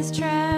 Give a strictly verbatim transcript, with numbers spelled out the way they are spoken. this trap.